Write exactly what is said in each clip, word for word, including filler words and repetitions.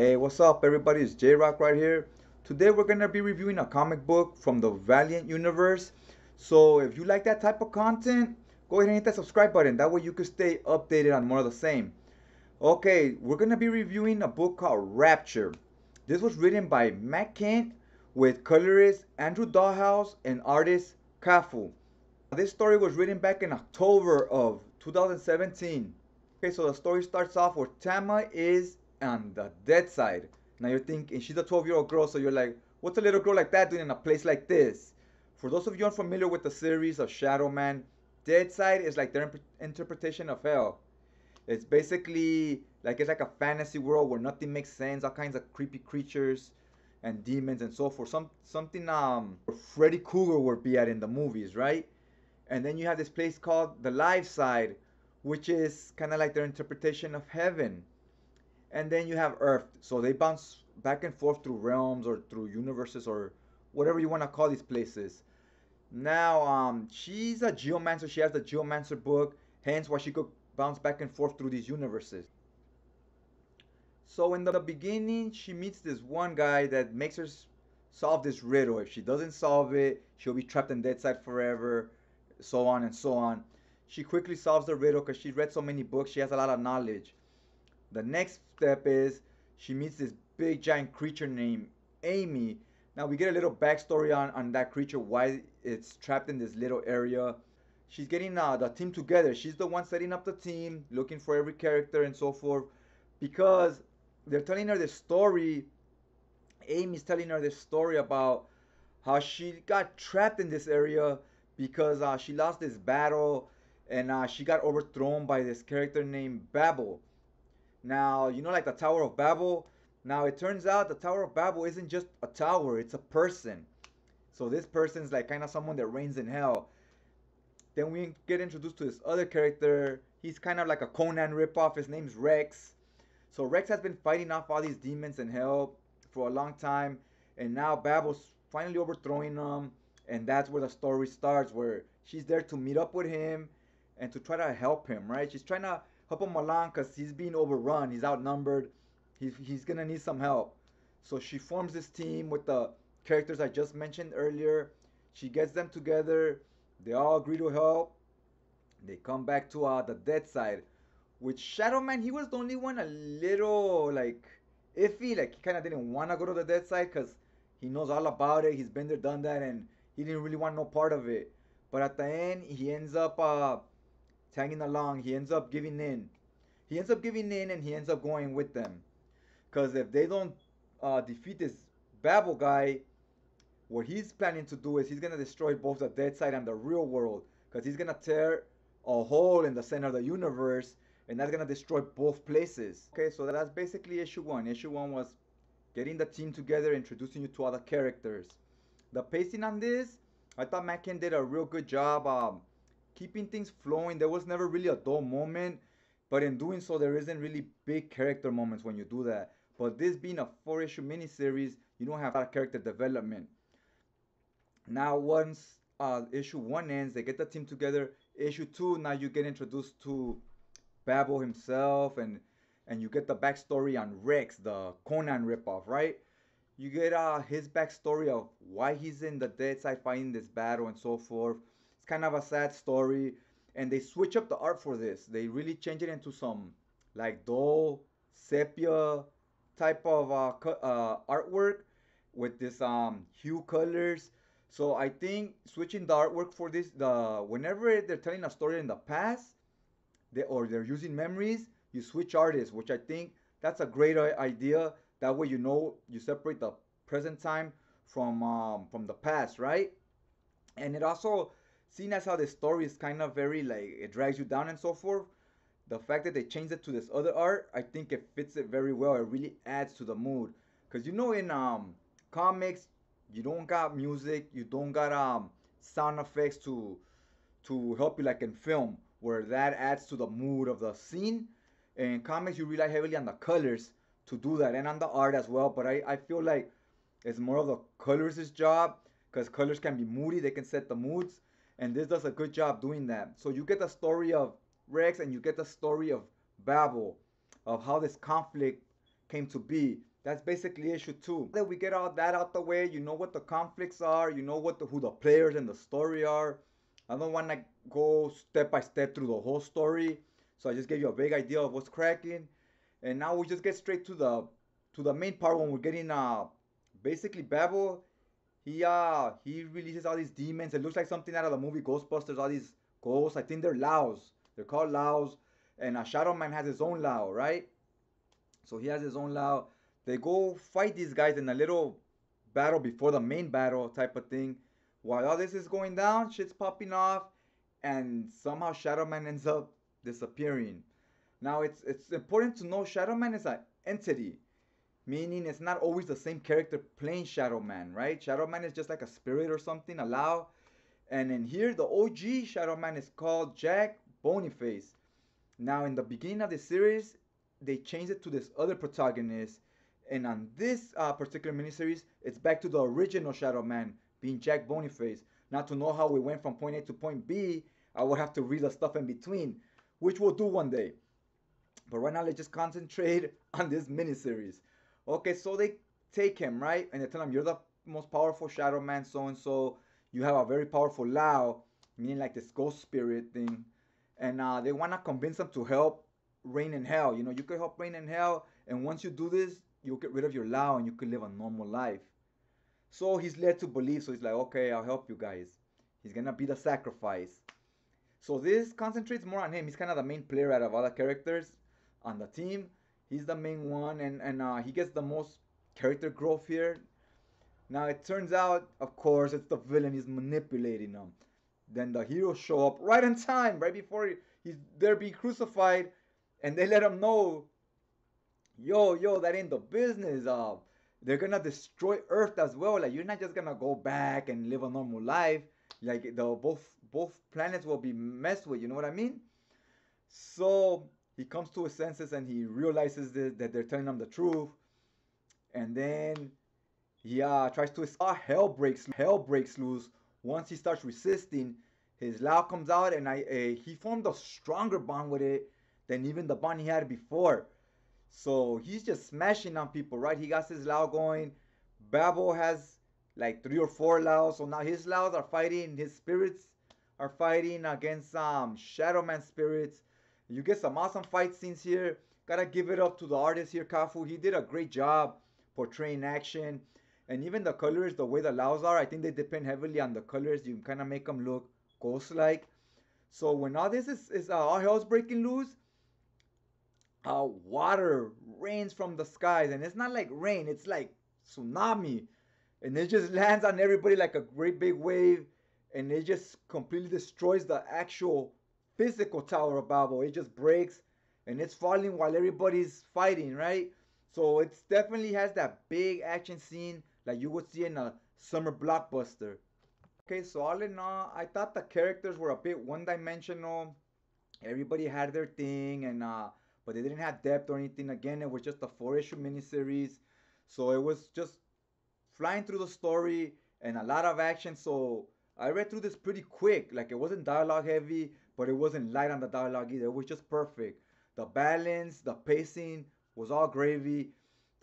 Hey, what's up everybody, it's J-Rock right here. Today we're going to be reviewing a comic book from the Valiant Universe. So if you like that type of content, go ahead and hit that subscribe button. That way you can stay updated on more of the same. Okay, we're going to be reviewing a book called Rapture. This was written by Matt Kent with colorist Andrew Dallhouse and artist Kafu. This story was written back in October of two thousand seventeen. Okay, so the story starts off where Tama is on the Deadside. Now you're thinking, she's a twelve year old girl, so you're like, what's a little girl like that doing in a place like this? For those of you unfamiliar with the series of Shadow Man, Deadside is like their imp interpretation of hell. It's basically like it's like a fantasy world where nothing makes sense, all kinds of creepy creatures and demons and so forth. Some something um Freddy Krueger would be at in the movies, right? And then you have this place called the Live Side, which is kind of like their interpretation of heaven. And then you have Earth, so they bounce back and forth through realms or through universes or whatever you want to call these places. Now, um, she's a Geomancer. She has the Geomancer book, hence why she could bounce back and forth through these universes. So in the beginning, she meets this one guy that makes her solve this riddle. If she doesn't solve it, she'll be trapped in Deadside forever, so on and so on. She quickly solves the riddle because she read so many books. She has a lot of knowledge. The next step is she meets this big giant creature named Amy. Now we get a little backstory on, on that creature, why it's trapped in this little area. She's getting uh, the team together. She's the one setting up the team, looking for every character and so forth. Because they're telling her this story, Amy's telling her this story about how she got trapped in this area because uh, she lost this battle and uh, she got overthrown by this character named Babel. Now, you know, like the Tower of Babel. Now, it turns out the Tower of Babel isn't just a tower, it's a person. So this person's like kind of someone that reigns in hell. Then we get introduced to this other character. He's kind of like a Conan ripoff. His name's Rex. So Rex has been fighting off all these demons in hell for a long time. And now Babel's finally overthrowing them. And that's where the story starts, where she's there to meet up with him and to try to help him, right? She's trying to help him along because he's being overrun. He's outnumbered. He's, he's going to need some help. So she forms this team with the characters I just mentioned earlier. She gets them together. They all agree to help. They come back to uh, the Deadside. With Shadow Man, he was the only one a little like iffy. Like he kind of didn't want to go to the Deadside because he knows all about it. He's been there, done that, and he didn't really want no part of it. But at the end, he ends up... Uh, hanging along, he ends up giving in. He ends up giving in and he ends up going with them. Because if they don't uh, defeat this Babel guy, what he's planning to do is he's going to destroy both the Deadside and the real world. Because he's going to tear a hole in the center of the universe and that's going to destroy both places. Okay, so that's basically issue one. Issue one was getting the team together, introducing you to other characters. The pacing on this, I thought Matt Kent did a real good job. Um, keeping things flowing. There was never really a dull moment, but in doing so there isn't really big character moments when you do that. But this being a four issue miniseries, you don't have a lot of character development. Now once uh, issue one ends, they get the team together. Issue two, now you get introduced to Babel himself and and you get the backstory on Rex, the Conan ripoff, right? You get uh, his backstory of why he's in the Deadside fighting this battle and so forth. It's kind of a sad story, and they switch up the art for this. They really change it into some like dull sepia type of uh, uh, artwork with this um, hue colors. So I think switching the artwork for this, the whenever they're telling a story in the past, they or they're using memories, you switch artists, which I think that's a great idea. That way, you know, you separate the present time from um, from the past, right? And it also, seeing as how the story is kind of very, like, it drags you down and so forth, the fact that they changed it to this other art, I think it fits it very well. It really adds to the mood. Because, you know, in um, comics, you don't got music, you don't got um, sound effects to, to help you, like in film, where that adds to the mood of the scene. In comics, you rely heavily on the colors to do that, and on the art as well. But I, I feel like it's more of the colorist's job, because colors can be moody, they can set the moods. And this does a good job doing that. So you get the story of Rex and you get the story of Babel, of how this conflict came to be. That's basically issue two. Now that we get all that out the way, you know what the conflicts are, you know what the, who the players and the story are. I don't want to go step by step through the whole story, so I just gave you a vague idea of what's cracking. And now we just get straight to the to the main part when we're getting uh basically Babel. He uh he releases all these demons. It looks like something out of the movie Ghostbusters. All these ghosts. I think they're Laos. They're called Laos. And uh, Shadow Man has his own Lao, right? So he has his own Lao. They go fight these guys in a little battle before the main battle type of thing. While all this is going down, shit's popping off, and somehow Shadow Man ends up disappearing. Now it's it's important to know Shadow Man is an entity, meaning it's not always the same character playing Shadow Man, right? Shadow Man is just like a spirit or something, a Lao. And in here, the O G Shadow Man is called Jack Boniface. Now in the beginning of the series, they changed it to this other protagonist. And on this uh, particular miniseries, it's back to the original Shadow Man being Jack Boniface. Now to know how we went from point A to point B, I would have to read the stuff in between, which we'll do one day. But right now, let's just concentrate on this miniseries. Okay, so they take him, right? And they tell him, you're the most powerful Shadow Man, so-and-so. You have a very powerful Lao, meaning like this ghost spirit thing. And uh, they want to convince him to help reign in hell. You know, you could help reign in hell. And once you do this, you'll get rid of your Lao and you could live a normal life. So he's led to believe. So he's like, okay, I'll help you guys. He's going to be the sacrifice. So this concentrates more on him. He's kind of the main player out of all the characters on the team. He's the main one. And, and uh, he gets the most character growth here. Now it turns out, of course, it's the villain. He's manipulating them. Then the heroes show up right on time. Right before he's they're being crucified. And they let him know, yo, yo, that ain't the business. Uh, they're going to destroy Earth as well. Like, you're not just going to go back and live a normal life. Like, the, both, both planets will be messed with. You know what I mean? So he comes to his senses and he realizes this, that they're telling him the truth. And then he uh, tries to escape. Hell breaks, hell breaks loose. Once he starts resisting, his Lao comes out. And I, uh, he formed a stronger bond with it than even the bond he had before. So he's just smashing on people, right? He got his Lao going. Babel has like three or four Laos. So now his Laos are fighting. His spirits are fighting against um, Shadow Man spirits. You get some awesome fight scenes here. Gotta give it up to the artist here, Kafu. He did a great job portraying action. And even the colors, the way the Laos are, I think they depend heavily on the colors. You can kind of make them look ghost-like. So when all this is, is uh, all hell's breaking loose, Uh, water rains from the skies, and it's not like rain, it's like tsunami, and it just lands on everybody like a great big wave, and it just completely destroys the actual physical Tower of Babel. It just breaks and it's falling while everybody's fighting, right? So it definitely has that big action scene like you would see in a summer blockbuster. Okay, so all in all, I thought the characters were a bit one-dimensional. Everybody had their thing, and uh but they didn't have depth or anything. Again, it was just a four-issue miniseries. So it was just flying through the story and a lot of action. So I read through this pretty quick. Like, it wasn't dialogue heavy, but it wasn't light on the dialogue either. It was just perfect. The balance, the pacing was all gravy.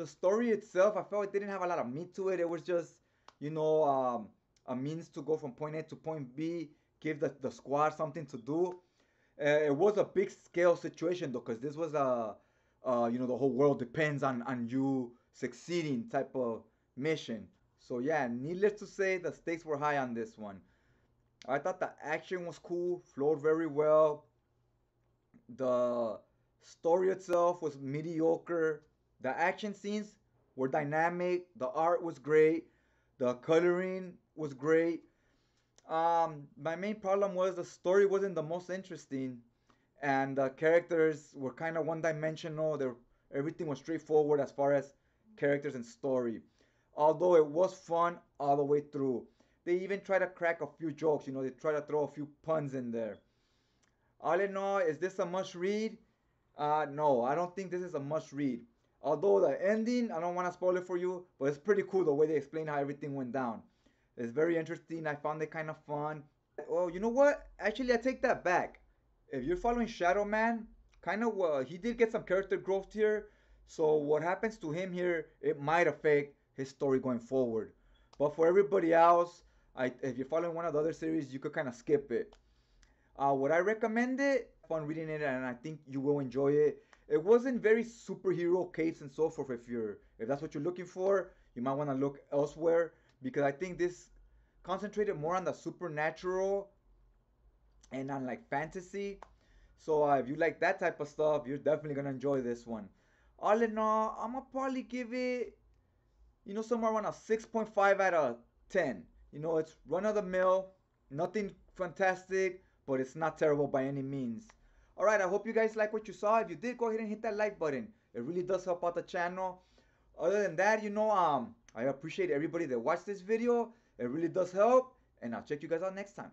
The story itself, I felt it didn't have a lot of meat to it. It was just, you know, um, a means to go from point A to point B. Give the, the squad something to do. Uh, it was a big scale situation though, because this was a, uh, you know, the whole world depends on, on you succeeding type of mission. So yeah, needless to say, the stakes were high on this one. I thought the action was cool, flowed very well. The story itself was mediocre. The action scenes were dynamic. The art was great. The coloring was great. Um, my main problem was the story wasn't the most interesting, and the characters were kind of one-dimensional. They were, everything was straightforward as far as characters and story. Although it was fun all the way through. They even try to crack a few jokes. You know, they try to throw a few puns in there. All in all, is this a must-read? Uh, no, I don't think this is a must-read. Although the ending, I don't want to spoil it for you, but it's pretty cool the way they explain how everything went down. It's very interesting. I found it kind of fun. Oh, you know what? Actually, I take that back. If you're following Shadow Man, kind of, uh, he did get some character growth here. So what happens to him here, it might affect his story going forward. But for everybody else, I, if you're following one of the other series, you could kind of skip it. Uh, would I recommend it? Fun reading it, and I think you will enjoy it. It wasn't very superhero capes and so forth. If you're, if that's what you're looking for, you might want to look elsewhere, because I think this concentrated more on the supernatural and on like fantasy. So uh, if you like that type of stuff, you're definitely gonna enjoy this one. All in all, I'm gonna probably give it, you know, somewhere around a six point five out of ten. You know, it's run of the mill, nothing fantastic, but it's not terrible by any means. All right, I hope you guys like what you saw. If you did, go ahead and hit that like button. It really does help out the channel. Other than that, you know, um, I appreciate everybody that watched this video. It really does help, and I'll check you guys out next time.